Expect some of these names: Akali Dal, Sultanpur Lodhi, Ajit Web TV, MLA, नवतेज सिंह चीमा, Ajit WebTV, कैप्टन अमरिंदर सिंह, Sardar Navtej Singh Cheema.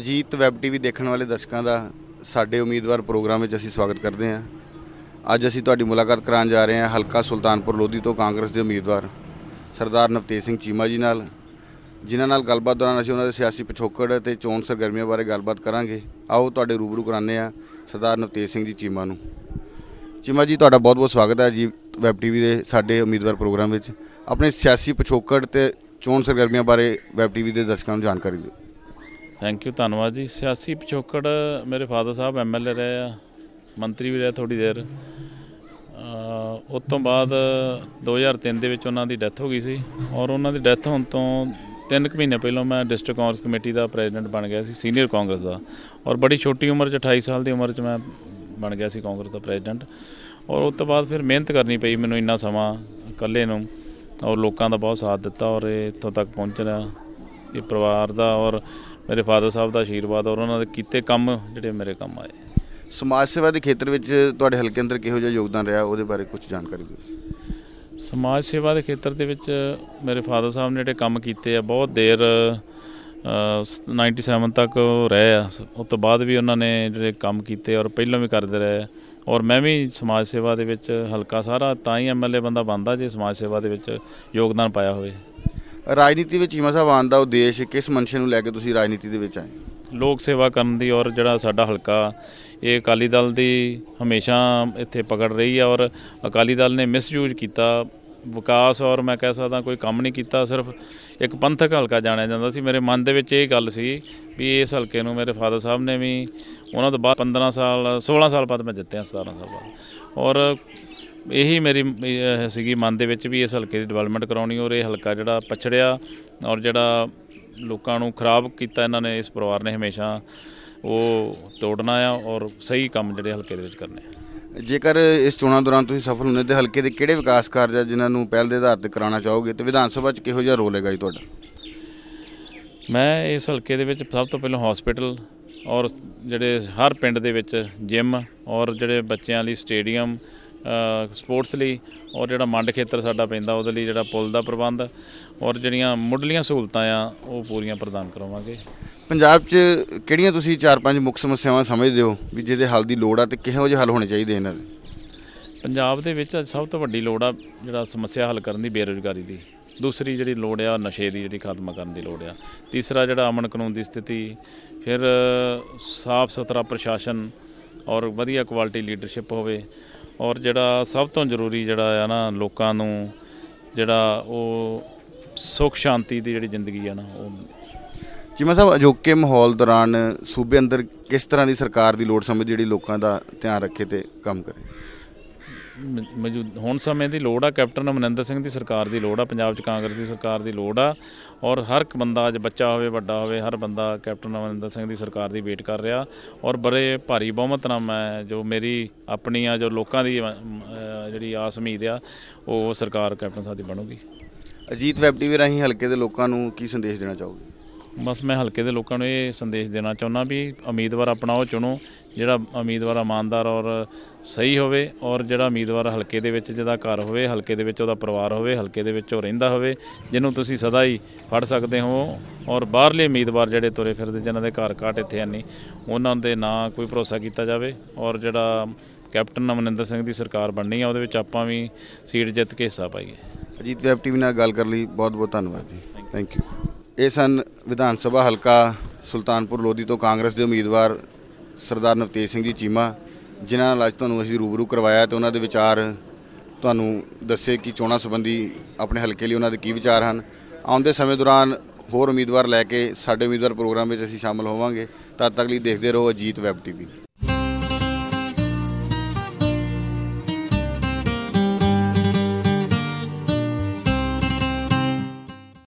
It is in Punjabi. अजीत वैब टीवी देखने वाले दर्शकों का साढ़े उम्मीदवार प्रोग्राम में असीं स्वागत करते हैं। अज असीं तुहाडी मुलाकात कराउण जा रहे हैं हलका सुल्तानपुर लोधी तो कांग्रेस के उम्मीदवार सरदार नवतेज सिंह चीमा जी नाल, जिन्हां नाल गलबात दौरान असीं उन्हां दे सियासी पिछोकड़ ते चोण सरगर्मियां बारे गलबात करांगे। आओ तुहाडे रूबरू कराने आ सरदार नवतेज सिंह जी चीमा नूं। चीमा जी, तुहाडा बहुत-बहुत स्वागत है अजीत वैब टीवी दे साडे उम्मीदवार प्रोग्राम विच। अपने सियासी पिछोकड़ ते चोण सरगर्मियां बारे वैब टीवी दे दर्शकां नूं जानकारी दिओ। थैंक यू, धन्नवाद जी। सियासी पिछोकड़ मेरे फादर साहब MLA रहे आ, ਮੰਤਰੀ ਵੀ ਰਿਹਾ ਥੋੜ੍ਹੀ ਦੇਰ। ਉਸ ਤੋਂ ਬਾਅਦ 2003 ਦੇ ਵਿੱਚ ਉਹਨਾਂ ਦੀ ਡੈਥ ਹੋ ਗਈ ਸੀ ਔਰ ਉਹਨਾਂ ਦੀ ਡੈਥ ਹੋਣ ਤੋਂ 3 ਮਹੀਨੇ ਪਹਿਲਾਂ ਮੈਂ ਡਿਸਟ੍ਰਿਕਟ ਕਾਂਗਰਸ ਕਮੇਟੀ ਦਾ ਪ੍ਰੈਜ਼ੀਡੈਂਟ ਬਣ ਗਿਆ ਸੀ, ਸੀਨੀਅਰ ਕਾਂਗਰਸ ਦਾ। ਔਰ ਬੜੀ ਛੋਟੀ ਉਮਰ 'ਚ 28 ਸਾਲ ਦੀ ਉਮਰ 'ਚ ਮੈਂ ਬਣ ਗਿਆ ਸੀ ਕਾਂਗਰਸ ਦਾ ਪ੍ਰੈਜ਼ੀਡੈਂਟ। ਔਰ ਉਸ ਤੋਂ ਬਾਅਦ ਫਿਰ ਮਿਹਨਤ ਕਰਨੀ ਪਈ ਮੈਨੂੰ ਇੰਨਾ ਸਮਾਂ ਇਕੱਲੇ ਨੂੰ, ਔਰ ਲੋਕਾਂ ਦਾ ਬਹੁਤ ਸਾਥ ਦਿੱਤਾ ਔਰ ਇੱਥੋਂ ਤੱਕ ਪਹੁੰਚਣਾ ਇਹ ਪਰਿਵਾਰ ਦਾ ਔਰ ਮੇਰੇ ਫਾਦਰ ਸਾਹਿਬ ਦਾ ਆਸ਼ੀਰਵਾਦ ਔਰ ਉਹਨਾਂ ਦੇ ਕੀਤੇ ਕੰਮ ਜਿਹੜੇ ਮੇਰੇ ਕੰਮ ਆਏ। समाज सेवा के खेत्र विच तुहाडे हलके अंदर किहो जिहा योगदान रहा, उहदे बारे कुछ जानकारी दिओ। समाज सेवा के खेत्र दे विच मेरे फादर साहब ने जिहड़े काम कीते आ, बहुत देर 97 तक रहे आ, उस तों बाद भी उन्हां ने जिहड़े काम कीते और पहलों भी करदे रहे। और मैं भी समाज सेवा दे विच हलका सारा तां ही MLA बंदा बनदा जे समाज सेवा दे विच योगदान पाया होवे। राजनीति विच चीमा साहब आउण दा उद्देश किस मंशे नूं लै के तुसीं राजनीति दे विच आए? लोग सेवा करन दी। और जिहड़ा साडा हलका ये अकाली दल दी हमेशा इत्थे पकड़ रही है और अकाली दल ने मिसयूज किया विकास और मैं कह सकदा कोई काम नहीं किया, सिर्फ एक पंथक हलका जाणिया जांदा सी। मेरे मन दे विच ये गल सी भी इस हलके नूं मेरे फादर साहब ने भी उन्हां तों बाद 16 साल बाद मैं जित्तिया, 17 साल बाद। और यही मेरी सीगी मन दे विच भी इस हलके दी डिवैलपमेंट कराउणी और ये हलका जिहड़ा पछड़िया और जिहड़ा लोकां नूं खराब कीता इन्हां ने, इस परिवार ने हमेशा ਉਹ ਤੋੜਨਾ ਆ और सही काम ਜਿਹੜੇ ਹਲਕੇ ਦੇ ਵਿੱਚ ਕਰਨੇ। ਜੇਕਰ ਇਸ ਚੋਣਾਂ ਦੌਰਾਨ ਤੁਸੀਂ ਸਫਲ ਹੁੰਦੇ ਤੇ ਹਲਕੇ ਦੇ ਕਿਹੜੇ ਵਿਕਾਸ ਕਾਰਜ ਆ ਜਿਨ੍ਹਾਂ ਨੂੰ ਪਹਿਲ ਦੇ ਆਧਾਰ ਤੇ ਕਰਾਉਣਾ ਚਾਹੋਗੇ ਤੇ ਵਿਧਾਨ ਸਭਾ 'ਚ ਕਿਹੋ ਜਿਹਾ ਰੋਲ ਹੈਗਾ ਜੀ ਤੁਹਾਡਾ? ਮੈਂ ਇਸ ਹਲਕੇ ਦੇ ਵਿੱਚ ਸਭ ਤੋਂ ਪਹਿਲਾਂ ਹਸਪੀਟਲ ਔਰ ਜਿਹੜੇ ਹਰ ਪਿੰਡ ਦੇ ਵਿੱਚ ਜਿਮ ਔਰ ਜਿਹੜੇ ਬੱਚਿਆਂ ਲਈ ਸਟੇਡੀਅਮ ਸਪੋਰਟਸ ਲਈ ਔਰ ਜਿਹੜਾ ਮੰਡ ਖੇਤਰ ਸਾਡਾ ਪੈਂਦਾ ਉਹਦੇ ਲਈ ਜਿਹੜਾ ਪੁਲ ਦਾ ਪ੍ਰਬੰਧ ਔਰ ਜਿਹੜੀਆਂ ਮੁੱਢਲੀਆਂ ਸਹੂਲਤਾਂ ਆ ਉਹ ਪੂਰੀਆਂ ਪ੍ਰਦਾਨ ਕਰਵਾਵਾਂਗੇ। ਪੰਜਾਬ 'ਚ ਕਿਹੜੀਆਂ ਤੁਸੀਂ 4-5 ਮੁੱਖ ਸਮੱਸਿਆਵਾਂ ਸਮਝਦੇ ਹੋ ਵੀ ਜਿਹਦੇ ਹੱਲ ਦੀ ਲੋੜ ਆ ਤੇ ਕਿਹੋ ਜਿਹੇ ਹੱਲ ਹੋਣੇ ਚਾਹੀਦੇ ਇਹਨਾਂ ਦੇ? ਪੰਜਾਬ ਦੇ ਵਿੱਚ ਅੱਜ ਸਭ ਤੋਂ ਵੱਡੀ ਲੋੜ ਆ ਜਿਹੜਾ ਸਮੱਸਿਆ ਹੱਲ ਕਰਨ ਦੀ ਬੇਰੁਜ਼ਗਾਰੀ ਦੀ, ਦੂਸਰੀ ਜਿਹੜੀ ਲੋੜ ਆ ਨਸ਼ੇ ਦੀ ਜਿਹੜੀ ਖਾਤਮਾ ਕਰਨ ਦੀ ਲੋੜ ਆ, ਤੀਸਰਾ ਜਿਹੜਾ ਅਮਨ ਕਾਨੂੰਨ ਦੀ ਸਥਿਤੀ, ਫਿਰ ਸਾਫ਼ ਸੁਥਰਾ ਪ੍ਰਸ਼ਾਸਨ ਔਰ ਵਧੀਆ ਕੁਆਲਿਟੀ ਲੀਡਰਸ਼ਿਪ ਹੋਵੇ ਔਰ ਜਿਹੜਾ ਸਭ ਤੋਂ ਜ਼ਰੂਰੀ ਜਿਹੜਾ ਆ ਨਾ ਲੋਕਾਂ ਨੂੰ ਜਿਹੜਾ ਉਹ ਸੁੱਖ ਸ਼ਾਂਤੀ ਦੀ ਜਿਹੜੀ ਜ਼ਿੰਦਗੀ ਆ ਨਾ ਉਹ। ਚੀਮਾ ਸਾਹਿਬ, ਅਜੋਕੇ ਮਾਹੌਲ ਦੌਰਾਨ ਸੂਬੇ ਅੰਦਰ ਕਿਸ ਤਰ੍ਹਾਂ ਦੀ ਸਰਕਾਰ ਦੀ ਲੋੜ ਸਮਝ ਜਿਹੜੀ ਲੋਕਾਂ ਦਾ ਧਿਆਨ ਰੱਖੇ ਤੇ ਕੰਮ ਕਰੇ? ਮੌਜੂਦ ਹੁਣ ਸਮੇਂ ਦੀ ਲੋੜ ਆ ਕੈਪਟਨ ਅਮਰਿੰਦਰ ਸਿੰਘ ਦੀ ਸਰਕਾਰ ਦੀ ਲੋੜ ਆ, ਪੰਜਾਬ 'ਚ ਕਾਂਗਰਸ ਦੀ ਸਰਕਾਰ ਦੀ ਲੋੜ ਆ ਔਰ ਹਰ ਇੱਕ ਬੰਦਾ ਅੱਜ ਬੱਚਾ ਹੋਵੇ ਵੱਡਾ ਹੋਵੇ ਹਰ ਬੰਦਾ ਕੈਪਟਨ ਅਮਰਿੰਦਰ ਸਿੰਘ ਦੀ ਸਰਕਾਰ ਦੀ ਵੇਟ ਕਰ ਰਿਹਾ। ਔਰ ਬੜੇ ਭਾਰੀ ਬਹੁਮਤ ਨਾਲ ਮੈਂ ਜੋ ਮੇਰੀ ਆਪਣੀ ਆ ਜੋ ਲੋਕਾਂ ਦੀ ਜਿਹੜੀ ਆਸ ਉਮੀਦ ਆ ਉਹ ਸਰਕਾਰ ਕੈਪਟਨ ਸਾਹਿਬ ਦੀ ਬਣੂਗੀ। ਅਜੀਤ ਵੈਬ ਟੀਵੀ ਰਾਹੀਂ ਹਲਕੇ ਦੇ ਲੋਕਾਂ ਨੂੰ ਕੀ ਸੰਦੇਸ਼ ਦੇਣਾ ਚਾਹੋਗੇ? ਬਸ ਮੈਂ ਹਲਕੇ ਦੇ ਲੋਕਾਂ ਨੂੰ ਇਹ ਸੰਦੇਸ਼ ਦੇਣਾ ਚਾਹੁੰਦਾ ਵੀ ਉਮੀਦਵਾਰ ਆਪਣਾ ਉਹ ਚੁਣੋ ਜਿਹੜਾ ਉਮੀਦਵਾਰ ਇਮਾਨਦਾਰ ਔਰ ਸਹੀ ਹੋਵੇ ਔਰ ਜਿਹੜਾ ਉਮੀਦਵਾਰ ਹਲਕੇ ਦੇ ਵਿੱਚ ਜਿਹਦਾ ਘਰ ਹੋਵੇ, ਹਲਕੇ ਦੇ ਵਿੱਚ ਉਹਦਾ ਪਰਿਵਾਰ ਹੋਵੇ, ਹਲਕੇ ਦੇ ਵਿੱਚ ਉਹ ਰਹਿੰਦਾ ਹੋਵੇ, ਜਿਹਨੂੰ ਤੁਸੀਂ ਸਦਾ ਹੀ ਫੜ ਸਕਦੇ ਹੋ। ਔਰ ਬਾਹਰਲੇ ਉਮੀਦਵਾਰ ਜਿਹੜੇ ਤੁਰੇ ਫਿਰਦੇ ਜਿਨ੍ਹਾਂ ਦੇ ਘਰ ਘਾਟ ਇੱਥੇ ਨਹੀਂ, ਉਹਨਾਂ ਦੇ ਨਾਂ ਕੋਈ ਭਰੋਸਾ ਕੀਤਾ ਜਾਵੇ। ਔਰ ਜਿਹੜਾ ਕੈਪਟਨ ਅਮਰਿੰਦਰ ਸਿੰਘ ਦੀ ਸਰਕਾਰ ਬਣਨੀ ਆ ਉਹਦੇ ਵਿੱਚ ਆਪਾਂ ਵੀ ਸੀਟ ਜਿੱਤ ਕੇ ਹਿੱਸਾ ਪਾਈਏ। ਅਜੀਤ ਵੈਬ ਟੀਵੀ ਨਾਲ ਗੱਲ ਕਰਨ ਲਈ ਬਹੁਤ ਬਹੁਤ ਧੰਨਵਾਦ ਜੀ, ਥੈਂਕ ਯੂ। ये सन विधान सभा हलका सुल्तानपुर लोधी तो कांग्रेस के उम्मीदवार सरदार नवतेज सिंह जी चीमा, जिन्होंने अज तुहानूं असीं रूबरू करवाया तो उन्होंने विचार तुहानूं दस्से कि चोणां संबंधी अपने हलके लिए उन्होंने की विचार हैं। आउंदे समय दौरान होर उम्मीदवार लैके साडे उम्मीदवार प्रोग्राम में असीं शामिल होवांगे। तद तक देखते रहो अजीत वैब टीवी।